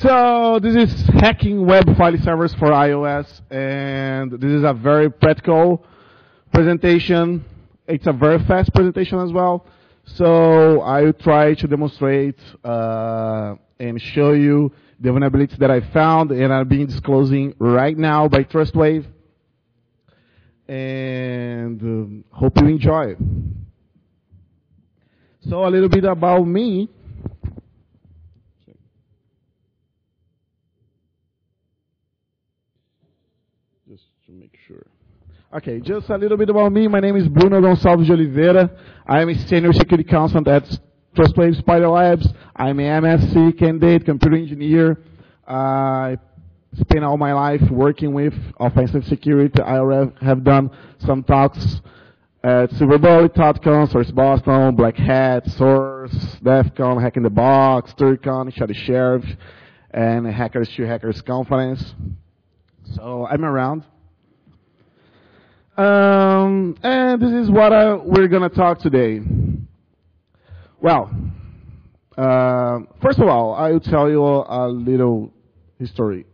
So this is hacking web file servers for iOS, and this is a very practical presentation. It's a very fast presentation as well. So I will try to demonstrate and show you the vulnerabilities that I found and are being disclosing right now by Trustwave. And hope you enjoy. So a little bit about me. Just to make sure. Okay, just a little bit about me. My name is Bruno Gonçalves de Oliveira. I am a senior security consultant at Trustwave Spiderlabs. I'm an MSc candidate, computer engineer. I spent all my life working with offensive security. I already have done some talks at Super Bowl, TOTCON, Source Boston, Black Hat, Source, DEFCON, Hack in the Box, TurCon, Shady Sheriff, and Hackers to Hackers Conference. So I'm around. And this is what we're going to talk today. Well, first of all, I'll tell you a little history.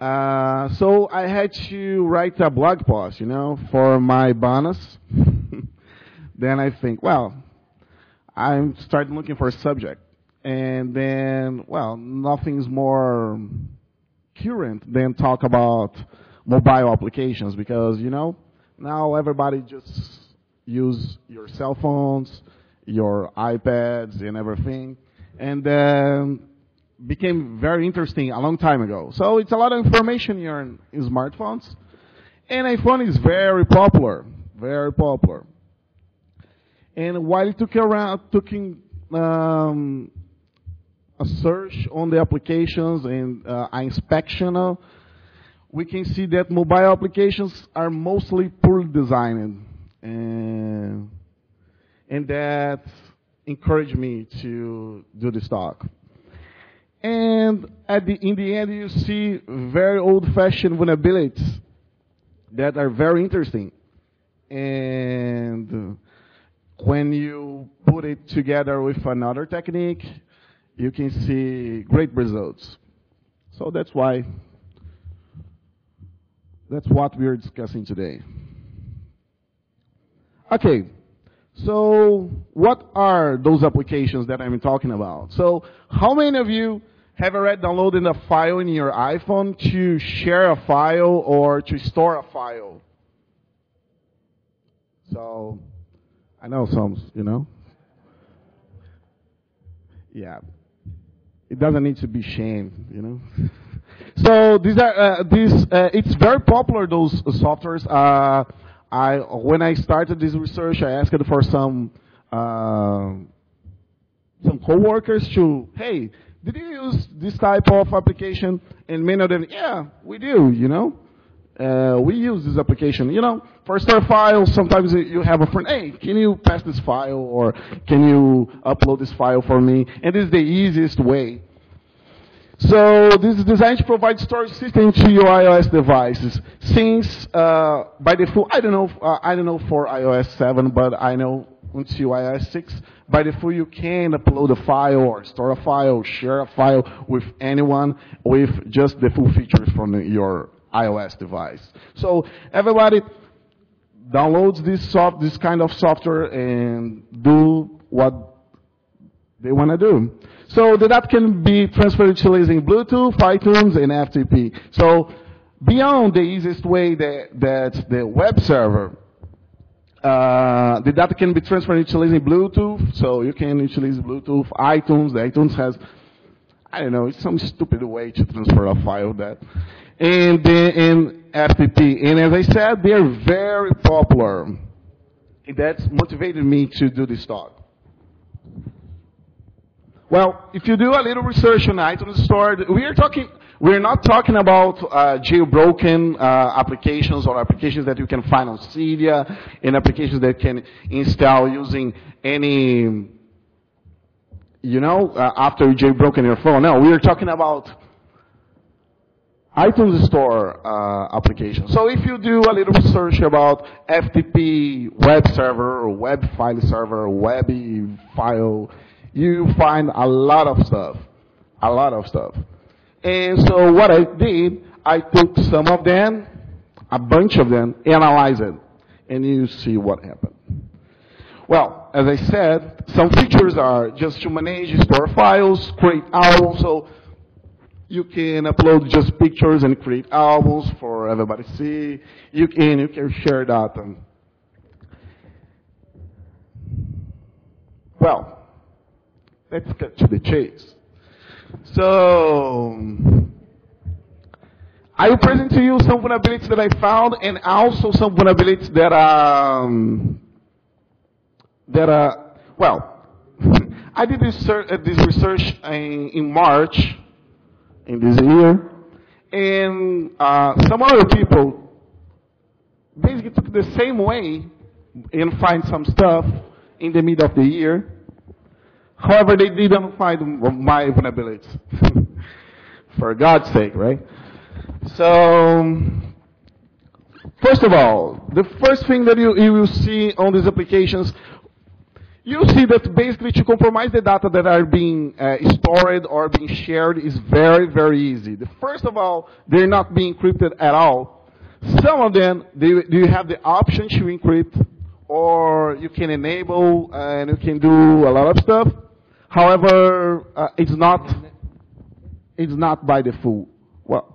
So I had to write a blog post, you know, for my bonus. Then I think, well, I started looking for a subject. And then, well, nothing's more current than talk about mobile applications because, you know, now everybody just use your cell phones, your iPads and everything. And then became very interesting a long time ago. So it's a lot of information here in smartphones. And iPhone is very popular. And while it took a search on the applications and inspection, we can see that mobile applications are mostly poorly designed. And that encouraged me to do this talk. And in the end, you see very old-fashioned vulnerabilities that are very interesting. And when you put it together with another technique, you can see great results. So that's what we are discussing today. Okay. So what are those applications that I'm talking about? So how many of you have already downloaded a file in your iPhone to share a file or to store a file? So I know some, you know. Yeah. It doesn't need to be shamed, you know. So these are, it's very popular, those softwares. When I started this research, I asked for some coworkers to, hey, did you use this type of application? And many of them, yeah, we do, you know. We use this application, you know. For store files, sometimes you have a friend, hey, can you pass this file or can you upload this file for me? And this is the easiest way. So this is designed to provide storage system to your iOS devices. Since by default, I don't know for iOS 7, but I know until iOS 6, by default you can upload a file or store a file, share a file with anyone with just the full features from your iOS device. So everybody downloads this kind of software and do what they want to do. So the data can be transferred utilizing Bluetooth, iTunes, and FTP. So beyond the easiest way that the web server, the data can be transferred utilizing Bluetooth. So you can utilize Bluetooth, iTunes. The iTunes has, I don't know, it's some stupid way to transfer a file that. And then in FTP. And as I said, they are very popular. And that's motivated me to do this talk. Well, if you do a little research on iTunes Store, we're not talking about jailbroken applications or applications that you can find on Cydia and applications that can install using any, you know, after you jailbroken your phone. No, we are talking about iTunes Store applications. So if you do a little research about FTP web server, or web file server, webby file, you find a lot of stuff. And so what I did, I took some of them, a bunch of them, analyzed it, and you see what happened. Well, as I said, some features are just to manage, store files, create albums, so you can upload just pictures and create albums for everybody to see. You can share data. Well, let's cut to the chase. So, I will present to you some vulnerabilities that I found, and also some vulnerabilities that are, well, I did this research in March in this year, and some other people basically took the same way and find some stuff in the middle of the year. However, they didn't find my vulnerabilities. For God's sake, right? So, first of all, the first thing that you will see on these applications, you see that basically to compromise the data that are being stored or being shared is very, very easy. First of all, they're not being encrypted at all. Some of them, you have the option to encrypt, or you can enable, and you can do a lot of stuff. However, it's not by default. Well,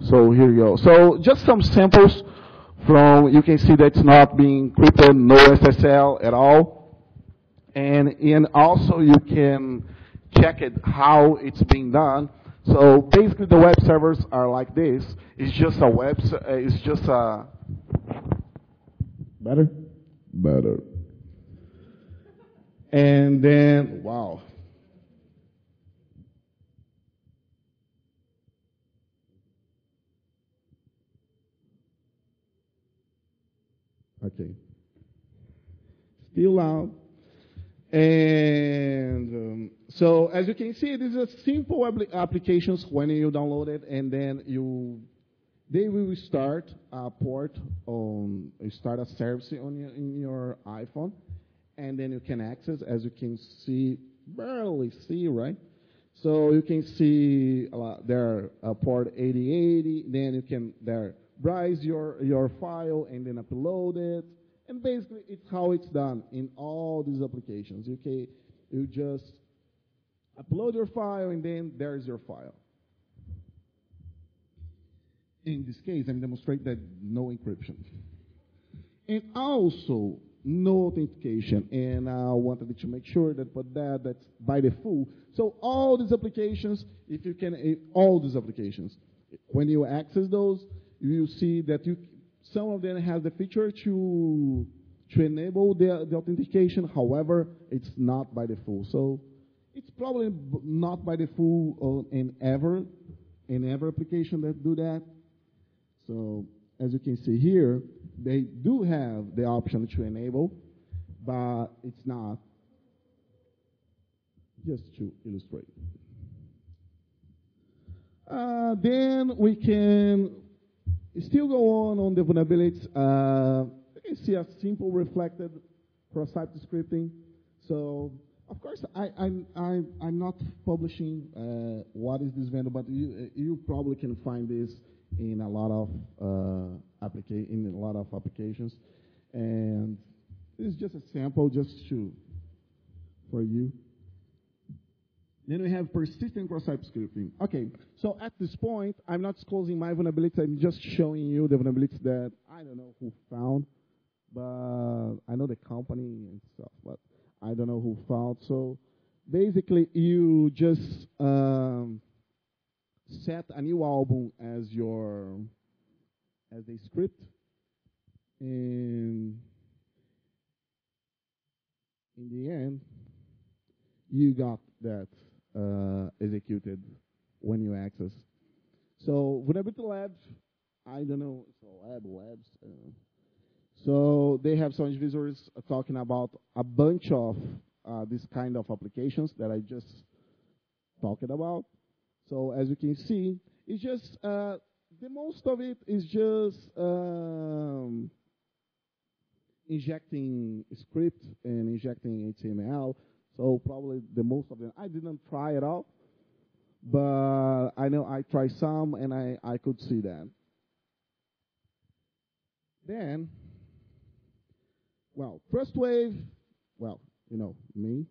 so here you go. So just some samples from, you can see that it's not being encrypted, no SSL at all. And also you can check it, how it's being done. So basically the web servers are like this. It's just a web, it's just a, Better. And then, wow. Okay. Still loud. And so, as you can see, these are simple applications when you download it, and then you. They will start a port on, start a service on your, in your iPhone, and then you can access, as you can see, barely see, right? So you can see there port 8080, then you can there browse your file and then upload it, and basically it's how it's done in all these applications. You just upload your file and then there's your file. In this case, I'm demonstrating that no encryption. And also, no authentication. And I wanted to make sure that for that, that's by default. So all these applications, if you can, all these applications, when you access those, you see that you, some of them have the feature to enable the authentication. However, it's not by default. So it's probably not by default in every application that do that. So as you can see here, they do have the option to enable, but it's not, just to illustrate. Then we can still go on the vulnerabilities. You see a simple reflected cross-site scripting. So of course, I'm not publishing what is this vendor, but you probably can find this in a lot of applications, and this is just a sample, just to for you. Then we have persistent cross-site scripting. Okay, so at this point, I'm not disclosing my vulnerabilities. I'm just showing you the vulnerabilities that I don't know who found, but I know the company and stuff, but I don't know who found. So basically, you just set a new album as your a script, and in the end you got that executed when you access. So vulnerability labs, I don't know, it's a labs. So they have some individuals talking about a bunch of this kind of applications that I just talked about. So as you can see, it's just the most of it is just injecting script and injecting HTML. So probably the most of them I didn't try at all, but I know I tried some and I could see that. Then, well, Trustwave, well, you know, me,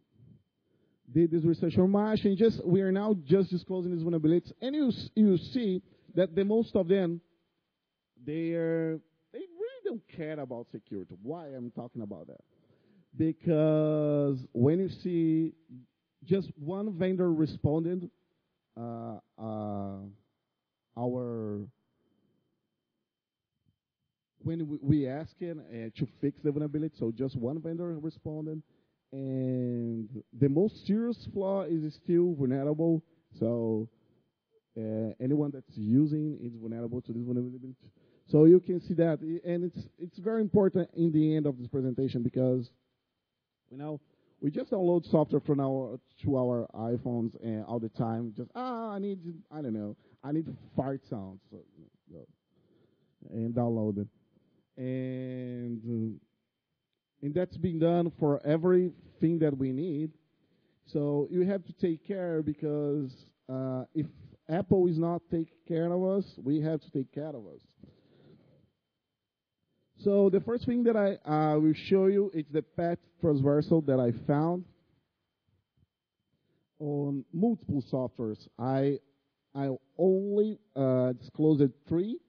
did this research on March, and we are now just disclosing these vulnerabilities, and you see that the most of them, they really don't care about security. Why I'm talking about that? Because when you see just one vendor responded, when we asked him to fix the vulnerability, so just one vendor responded, and the most serious flaw is still vulnerable. So anyone that's using is vulnerable to this vulnerability. So you can see that, and it's very important in the end of this presentation, because you know we just download software from to our iPhones all the time. Just I need fart sounds, so, you know, and download it, and that's being done for everything that we need. So you have to take care, because if Apple is not taking care of us, we have to take care of us. So the first thing that I will show you is the path traversal that I found on multiple softwares. I only disclosed 3.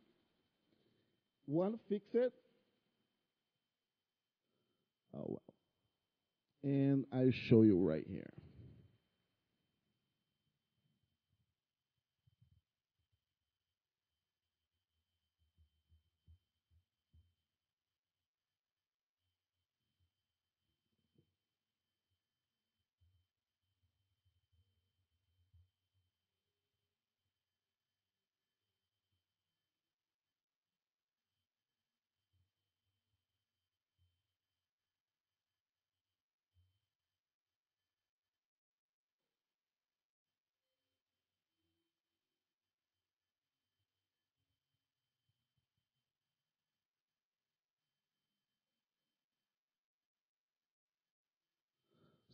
One fixed it. Oh well. And I show you right here.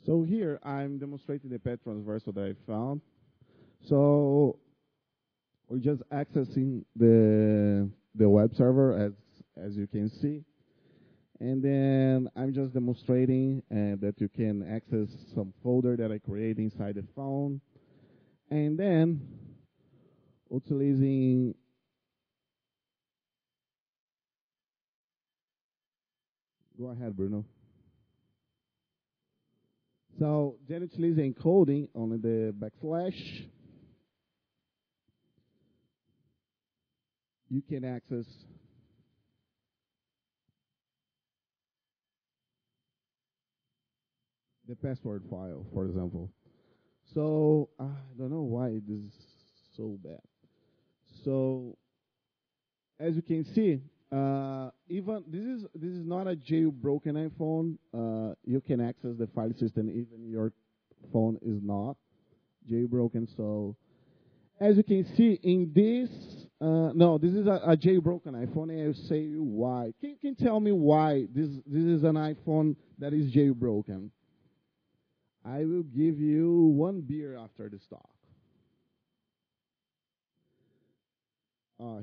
So here I'm demonstrating the path traversal that I found. So we're just accessing the web server as you can see, and then I'm just demonstrating that you can access some folder that I create inside the phone, and then utilizing go ahead, Bruno. So then utilizing encoding on the backslash, you can access the password file, for example. So I don't know why this is so bad. So as you can see, even this is not a jailbroken iPhone. You can access the file system even your phone is not jailbroken. So as you can see in this, no, this is a jailbroken iPhone. And I'll say why. Can tell me why this is an iPhone that is jailbroken? I will give you one beer after this talk.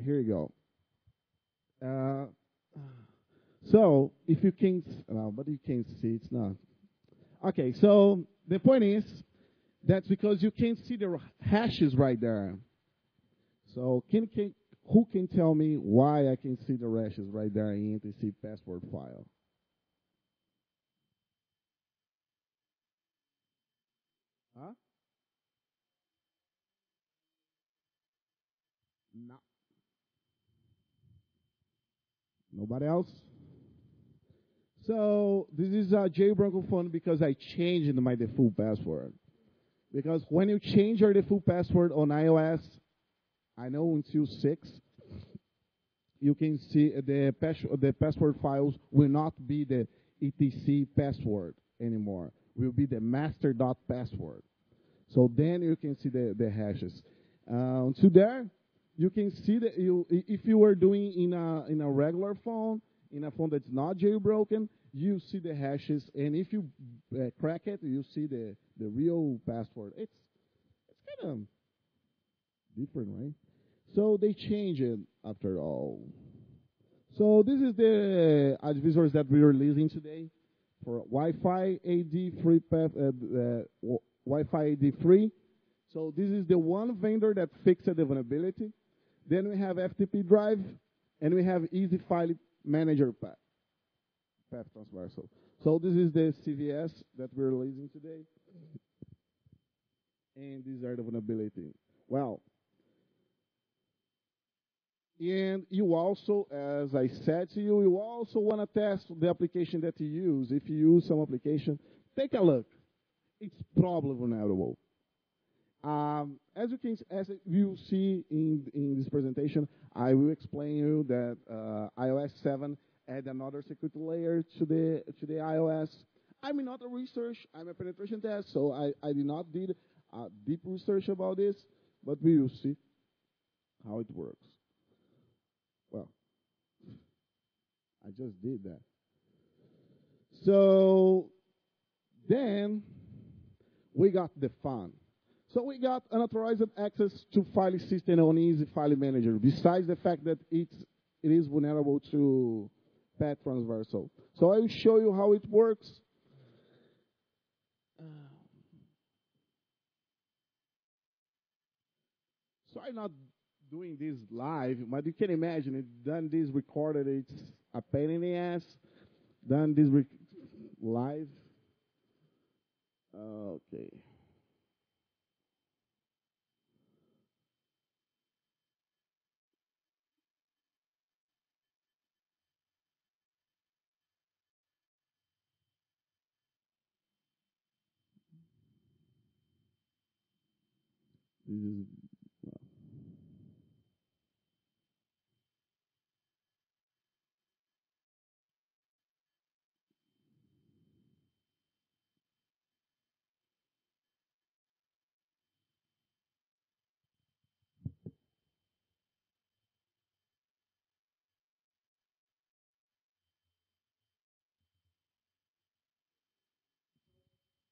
Here you go. So if you can, but you can't see, it's not. Okay, so the point is that's because you can't see the hashes right there. So who can tell me why I can see the hashes right there in NTC password file? Huh? No. Nobody else? So this is a jailbroken phone because I changed my default password. Because when you change your default password on iOS, I know until 6, you can see the password files will not be the etc password anymore. Will be the master.password. So then you can see the hashes. Until there, you can see that if you were doing in a regular phone, in a phone that's not jailbroken, you see the hashes, and if you crack it, you see the real password. It's kind of different, right? So they changed it after all. So this is the advisors that we're releasing today for Wi-Fi AD3 path, Wi-Fi AD3. So this is the one vendor that fixed the vulnerability. Then we have FTP drive, and we have easy file manager path transversal. So this is the CVS that we're releasing today. And these are the vulnerabilities. Wow. And you also, as I said to you, you also want to test the application that you use. If you use some application, take a look. It's probably vulnerable. As you see in this presentation, I will explain you that iOS 7 add another security layer to the iOS. I'm not a research. I'm a penetration test, so I did not did deep research about this, but we will see how it works. Well, I just did that. So then we got the fun. So we got unauthorized access to file system on Easy File Manager, besides the fact that it is vulnerable to path transversal. So I will show you how it works. So I'm not doing this live, but you can imagine it. Done this recorded, it's a pain in the ass. Done this live. Okay. This is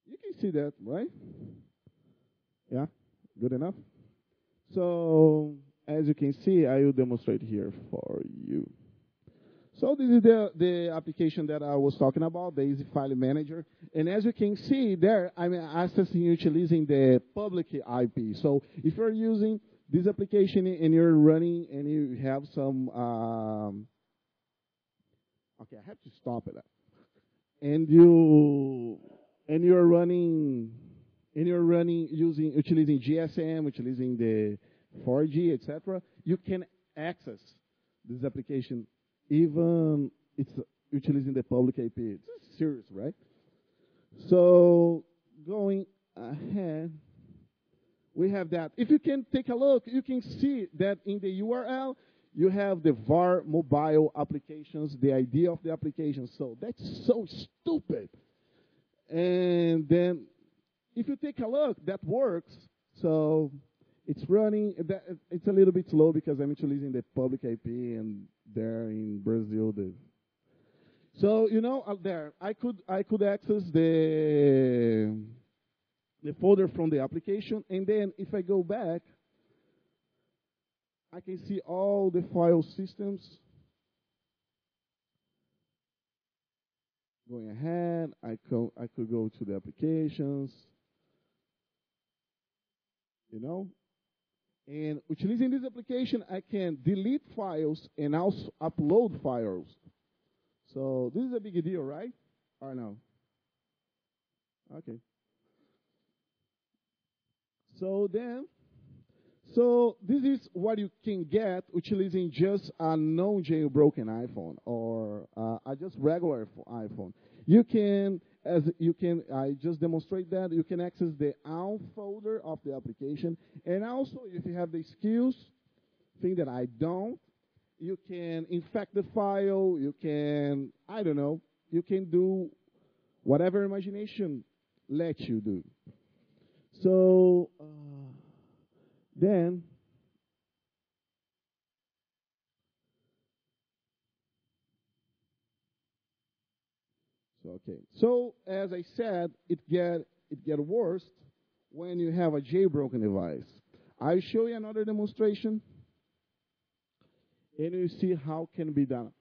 you can see that, right? Yeah. Good enough? So, as you can see, I will demonstrate here for you. So this is the application that I was talking about, the Easy File Manager. And as you can see there, I'm accessing, utilizing the public IP. So if you're using this application and you're running and you have some, okay, I have to stop it. And you're running utilizing GSM, utilizing the 4G, etc. You can access this application even it's utilizing the public IP. It's serious, right? So going ahead, we have that. If you can take a look, you can see that in the URL you have the var mobile applications, the ID of the application. So that's so stupid. And then if you take a look, that works. So it's running. It's a little bit slow because I'm utilizing the public IP, and there in Brazil, so you know out there, I could access the folder from the application, and then if I go back, I can see all the file systems. Going ahead, I could go to the applications. You know, and utilizing this application, I can delete files and also upload files. So this is a big deal, right? Or no? Okay. So this is what you can get utilizing just a non-jailbroken iPhone or a just regular iPhone. You can. As you can, I just demonstrate that you can access the AUM folder of the application, and also if you have the skills, thing that I don't, you can infect the file. You can, I don't know, you can do whatever imagination lets you do. So then. Okay, so as I said, it get worse when you have a jailbroken device. I'll show you another demonstration, and you see how can be done.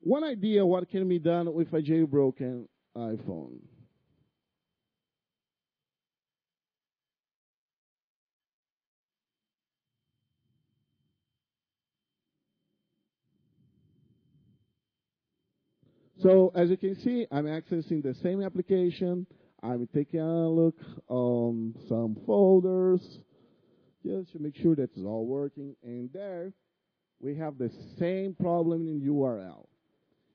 One idea what can be done with a jailbroken iPhone. So as you can see, I'm accessing the same application. I'm taking a look on some folders just to make sure that it's all working. And there, we have the same problem in URL.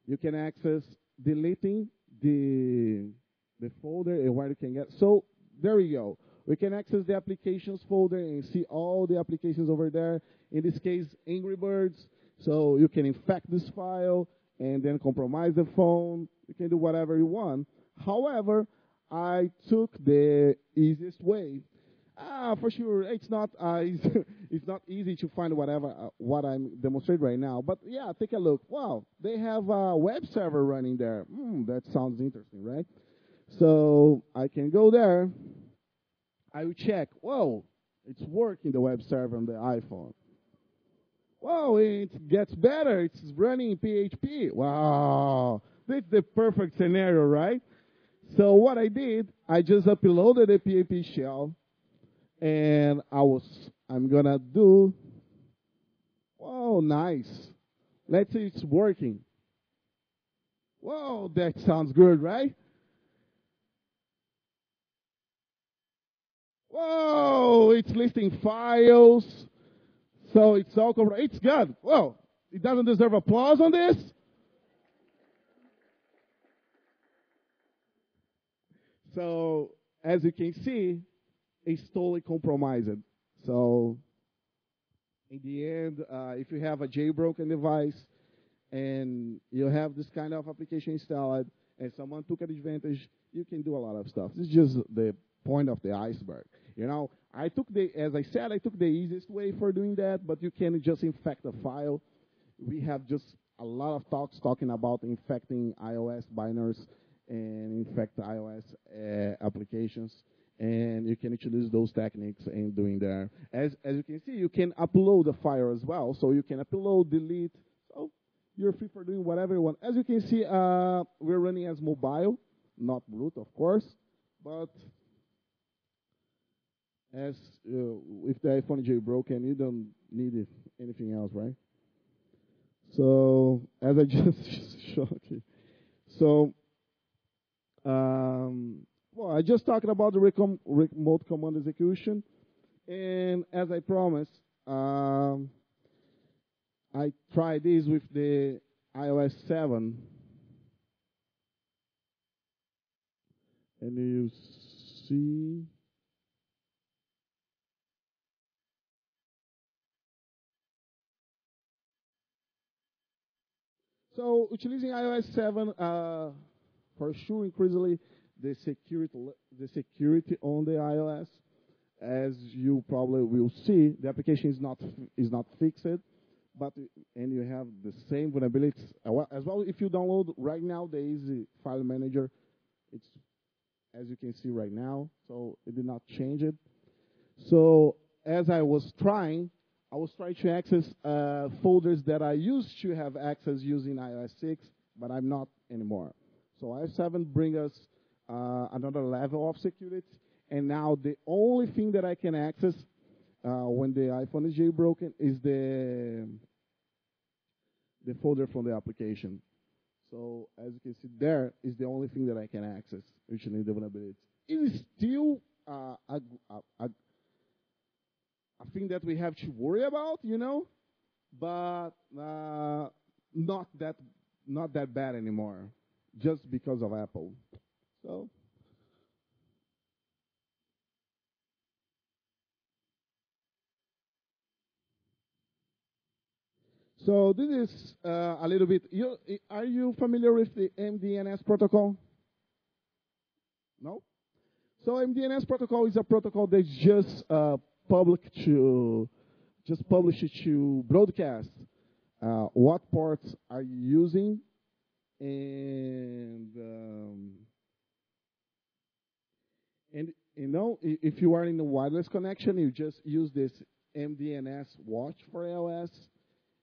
You can access deleting the folder and where you can get. So there we go. We can access the applications folder and see all the applications over there. In this case, Angry Birds. So you can infect this file and then compromise the phone. You can do whatever you want. However, I took the easiest way. For sure, it's not it's not easy to find whatever what I'm demonstrating right now. But yeah, take a look. Wow, they have a web server running there. That sounds interesting, right? So I can go there. I will check. Whoa, it's working, the web server on the iPhone. Whoa, it gets better. It's running in PHP. Wow, that's the perfect scenario, right? So what I did, I just uploaded a PHP shell, and I'm gonna do. Whoa, nice. Let's see, it's working. Whoa, that sounds good, right? Whoa, it's listing files. So it's all covered. It's good. Whoa, it doesn't deserve applause on this? So as you can see, it's totally compromised. So in the end, if you have a jailbroken device and you have this kind of application installed and someone took advantage, you can do a lot of stuff. This is just the point of the iceberg. You know, I took the, as I said, I took the easiest way for doing that, but you can just infect a file. We have just a lot of talks talking about infecting iOS binaries and infect iOS applications, and you can introduce those techniques in doing that. As you can see, you can upload a file as well, so you can upload, delete, so you're free for doing whatever you want. As you can see, we're running as mobile, not root, of course, but as if the iPhone is jailbroken, you don't need it, anything else, right? So as I just showed you. So well, I just talked about the remote command execution, and as I promised, I tried this with the iOS 7, and you see. So utilizing iOS 7, for sure, increasingly the security on the iOS, as you probably will see, the application is not fixed, but and you have the same vulnerabilities as well. If you download right now the easy file manager, it's as you can see right now. So it did not change it. So as I was trying to access folders that I used to have access using iOS 6, but I'm not anymore. So iOS 7 brings us another level of security, and now the only thing that I can access when the iPhone is jailbroken is the folder from the application. So as you can see, there is the only thing that I can access, which is the vulnerability. It is still a thing that we have to worry about, you know, but not that bad anymore, just because of Apple. So, this is a little bit. Are you familiar with the MDNS protocol? No. So MDNS protocol is a protocol that's just published to broadcast what ports are you using, and You know, if you are in a wireless connection, you just use this MDNS watch for iOS,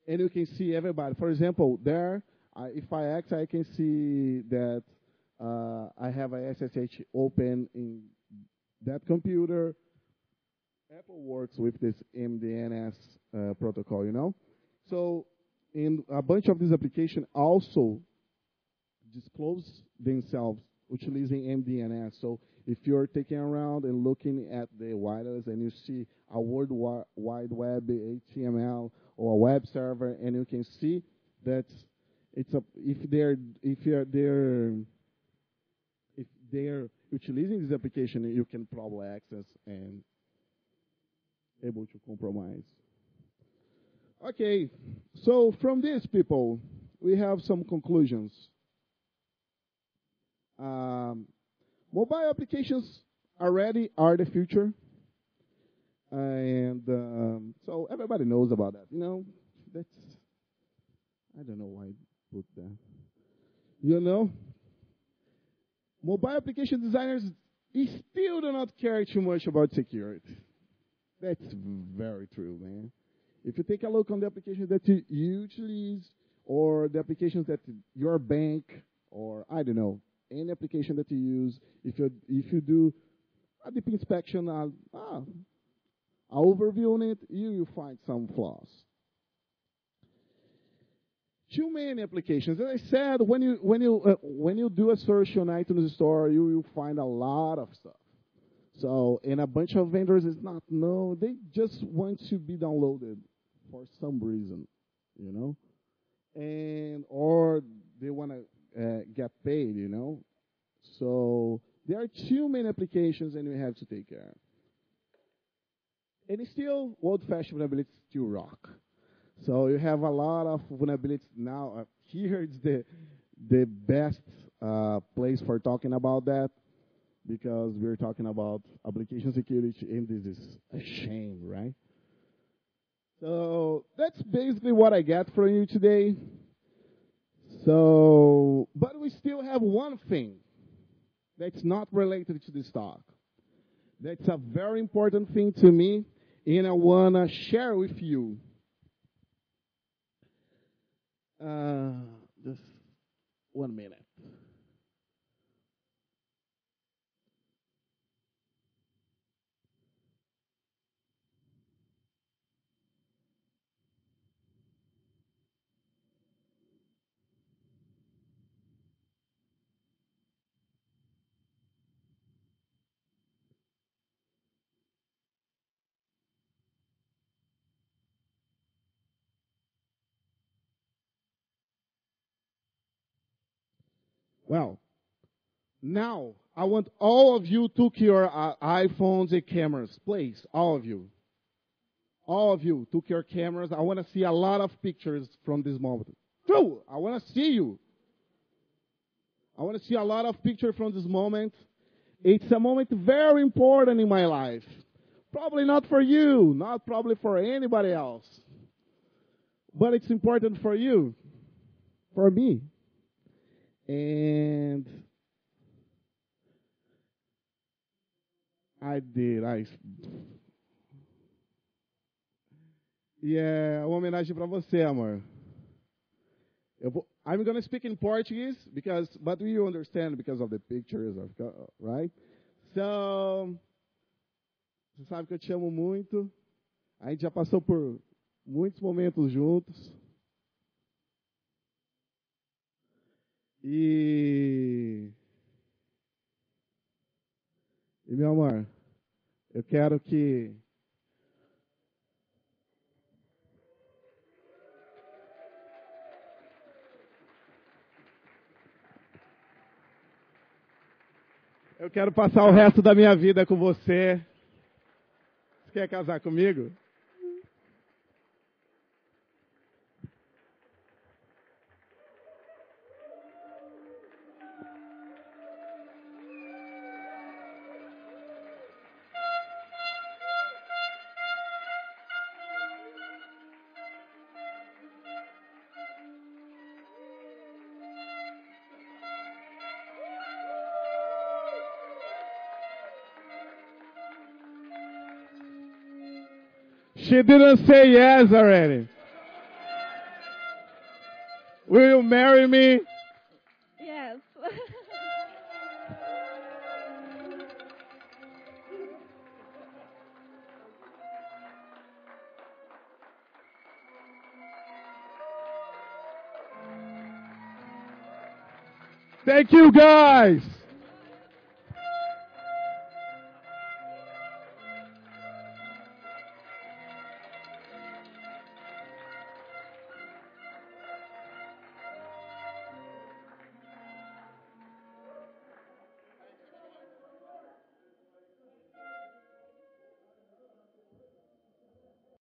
and you can see everybody. For example, there, if I exit, I can see that I have a SSH open in that computer. Apple works with this MDNS protocol, you know. So, in a bunch of these applications also disclose themselves utilizing MDNS. So, if you're taking around and looking at the wireless and you see a World Wide Web HTML or a web server, and you can see that it's a if they're utilizing this application, you can probably access and able to compromise. Okay, so from this, people, we have some conclusions. Mobile applications already are the future, and so everybody knows about that. You know, that's, I don't know why I put that. You know, mobile application designers still do not care too much about security. That's very true, man. If you take a look on the applications that you utilize, or the applications that your bank, or I don't know, any application that you use, if you do a deep inspection, an overview on it, you will find some flaws. Too many applications. As I said, when you do a search on iTunes Store, you will find a lot of stuff. So, and a bunch of vendors is not, no, they just want to be downloaded for some reason, you know, and or they want to get paid, you know. So there are too many applications, and we have to take care. And it's still old-fashioned vulnerabilities still rock. So you have a lot of vulnerabilities now. Here is the best place for talking about that, because we're talking about application security, and this is a shame, right? So that's basically what I got from you today. So, but we still have one thing that's not related to this talk. That's a very important thing to me, and I want to share with you. Just 1 minute. Well, now I want all of you to your iPhones and cameras, please, all of you. All of you took your cameras. I want to see a lot of pictures from this moment. True, I want to see you. I want to see a lot of pictures from this moment. It's a moment very important in my life. Probably not for you, not probably for anybody else. But it's important for you, for me. And yeah, uma homenagem para você, amor. I'm going to speak in Portuguese because, but you understand because of the pictures, right? So, você sabe que eu te amo muito. A gente já passou por muitos momentos juntos. E meu amor, eu quero que eu quero passar o resto da minha vida com você. Você quer casar comigo? She didn't say yes already. Will you marry me? Yes. Thank you, guys.